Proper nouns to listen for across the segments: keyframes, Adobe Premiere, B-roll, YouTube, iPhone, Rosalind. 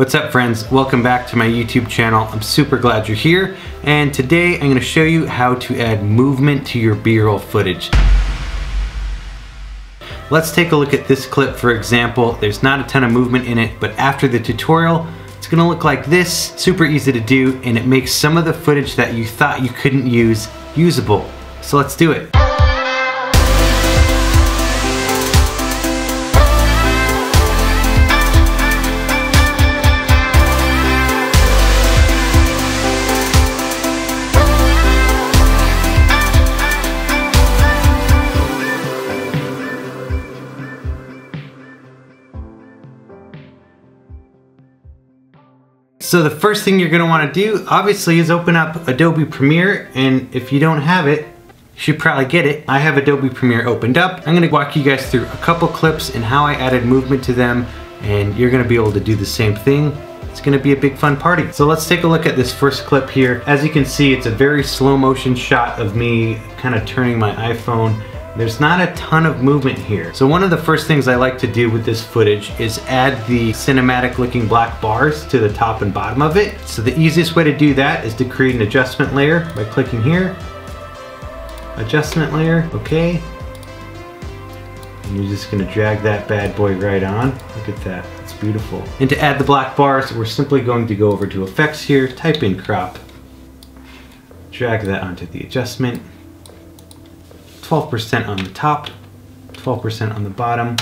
What's up, friends? Welcome back to my YouTube channel. I'm super glad you're here, and today I'm going to show you how to add movement to your B-roll footage. Let's take a look at this clip for example. There's not a ton of movement in it, but after the tutorial it's going to look like this. Super easy to do, and it makes some of the footage that you thought you couldn't use usable. So let's do it. So the first thing you're going to want to do, obviously, is open up Adobe Premiere, and if you don't have it, you should probably get it. I have Adobe Premiere opened up. I'm going to walk you guys through a couple clips and how I added movement to them, and you're going to be able to do the same thing. It's going to be a big fun party. So let's take a look at this first clip here. As you can see, it's a very slow motion shot of me kind of turning my iPhone. There's not a ton of movement here. So one of the first things I like to do with this footage is add the cinematic looking black bars to the top and bottom of it. So the easiest way to do that is to create an adjustment layer by clicking here. Adjustment layer, okay. And you're just gonna drag that bad boy right on. Look at that, it's beautiful. And to add the black bars, we're simply going to go over to effects here, type in crop, drag that onto the adjustment. 12% on the top, 12% on the bottom.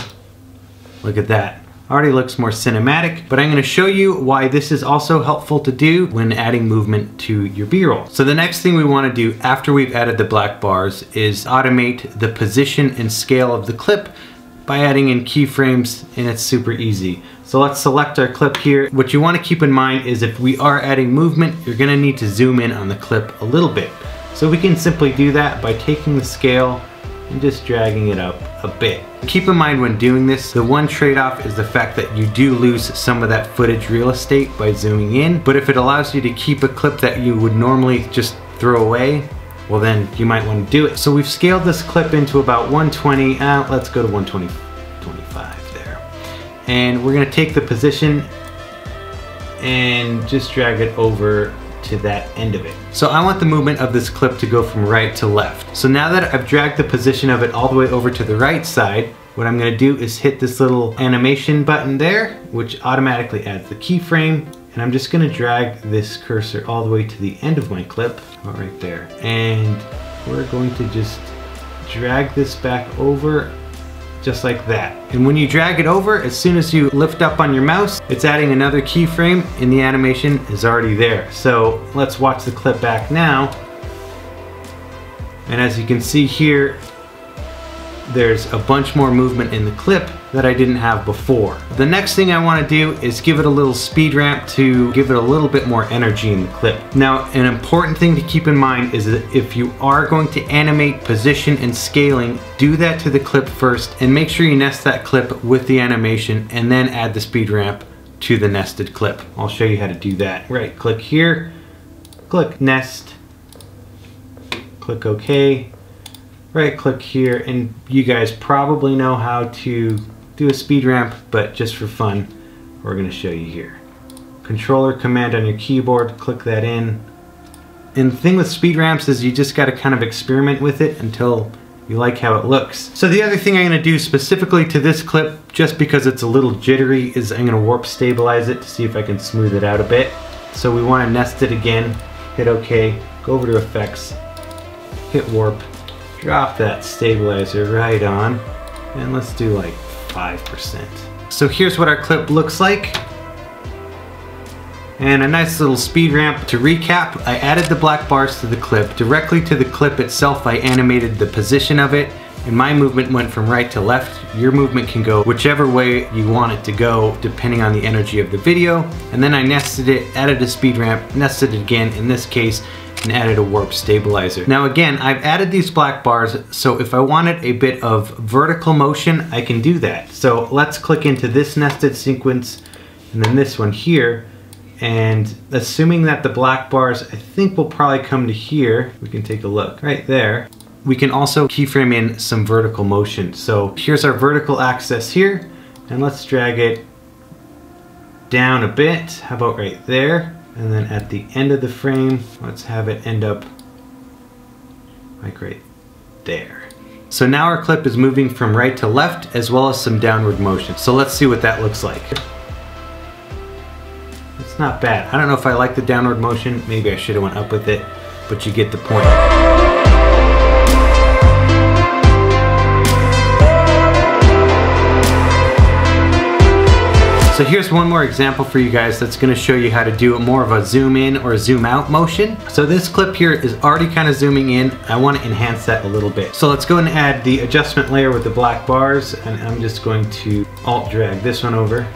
Look at that. Already looks more cinematic, but I'm going to show you why this is also helpful to do when adding movement to your B-roll. So the next thing we want to do after we've added the black bars is automate the position and scale of the clip by adding in keyframes, and it's super easy. So let's select our clip here. What you want to keep in mind is if we are adding movement, you're going to need to zoom in on the clip a little bit. So we can simply do that by taking the scale and just dragging it up a bit. Keep in mind when doing this, the one trade-off is the fact that you do lose some of that footage real estate by zooming in, but if it allows you to keep a clip that you would normally just throw away, well then you might want to do it. So we've scaled this clip into about 120, let's go to 125 there. And we're gonna take the position and just drag it over to that end of it. So I want the movement of this clip to go from right to left. So now that I've dragged the position of it all the way over to the right side, what I'm gonna do is hit this little animation button there, which automatically adds the keyframe, and I'm just gonna drag this cursor all the way to the end of my clip, right there. And we're going to just drag this back over just like that. And when you drag it over, as soon as you lift up on your mouse, it's adding another keyframe and the animation is already there. So let's watch the clip back now. And as you can see here, there's a bunch more movement in the clip that I didn't have before. The next thing I want to do is give it a little speed ramp to give it a little bit more energy in the clip. Now, an important thing to keep in mind is that if you are going to animate position and scaling, do that to the clip first and make sure you nest that clip with the animation and then add the speed ramp to the nested clip. I'll show you how to do that. Right click here, click nest, click OK. Right click here, and you guys probably know how to do a speed ramp, but just for fun, we're gonna show you here. Controller command on your keyboard, click that in. And the thing with speed ramps is you just gotta kind of experiment with it until you like how it looks. So the other thing I'm gonna do specifically to this clip, just because it's a little jittery, is I'm gonna warp stabilize it to see if I can smooth it out a bit. So we wanna nest it again, hit OK, go over to effects, hit warp, drop that stabilizer right on, and let's do like 5%. So here's what our clip looks like. And a nice little speed ramp. To recap, I added the black bars to the clip. Directly to the clip itself, I animated the position of it, and my movement went from right to left. Your movement can go whichever way you want it to go, depending on the energy of the video. And then I nested it, added a speed ramp, nested it again in this case, and added a warp stabilizer. Now again, I've added these black bars, so if I wanted a bit of vertical motion, I can do that. So let's click into this nested sequence and then this one here, and assuming that the black bars, I think, will probably come to here. We can take a look right there. We can also keyframe in some vertical motion. So here's our vertical axis here, and let's drag it down a bit. How about right there? And then at the end of the frame, let's have it end up like right there. So now our clip is moving from right to left, as well as some downward motion. So let's see what that looks like. It's not bad. I don't know if I like the downward motion. Maybe I should have went up with it, but you get the point. So here's one more example for you guys that's going to show you how to do more of a zoom in or zoom out motion. So this clip here is already kind of zooming in. I want to enhance that a little bit. So let's go and add the adjustment layer with the black bars, and I'm just going to alt drag this one over.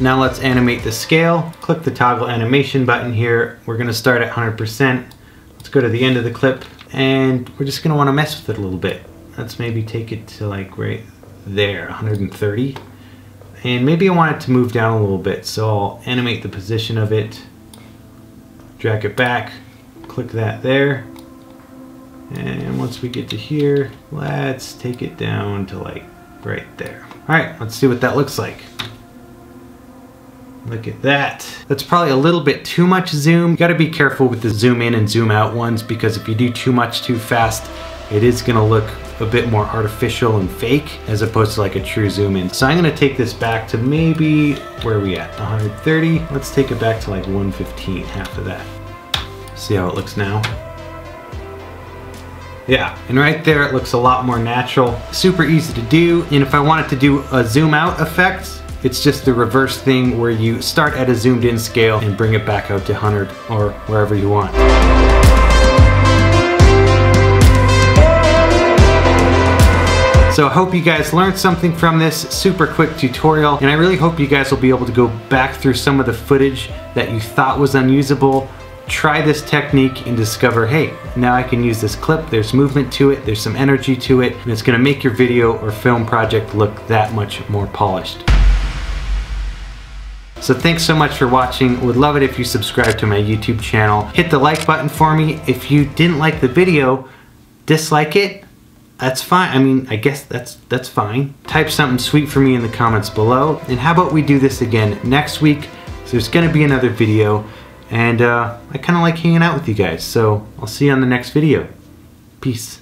Now let's animate the scale. Click the toggle animation button here. We're going to start at 100%. Let's go to the end of the clip, and we're just going to want to mess with it a little bit. Let's maybe take it to like right there, 130. And maybe I want it to move down a little bit, so I'll animate the position of it, drag it back, click that there, and once we get to here, let's take it down to like right there. All right, let's see what that looks like. Look at that. That's probably a little bit too much zoom. You gotta be careful with the zoom in and zoom out ones, because if you do too much too fast, it is gonna look a bit more artificial and fake as opposed to like a true zoom in. So I'm gonna take this back to maybe, where are we at? 130. Let's take it back to like 115, half of that. See how it looks now? Yeah, and right there it looks a lot more natural. Super easy to do, and if I wanted to do a zoom out effect, it's just the reverse thing where you start at a zoomed in scale and bring it back out to 100 or wherever you want. So I hope you guys learned something from this super quick tutorial, and I really hope you guys will be able to go back through some of the footage that you thought was unusable, try this technique, and discover, hey, now I can use this clip, there's movement to it, there's some energy to it, and it's gonna make your video or film project look that much more polished. So thanks so much for watching. Would love it if you subscribe to my YouTube channel. Hit the like button for me. If you didn't like the video, dislike it. That's fine. I mean, I guess that's fine. Type something sweet for me in the comments below. And how about we do this again next week? So there's gonna be another video, and I kinda like hanging out with you guys. So I'll see you on the next video. Peace.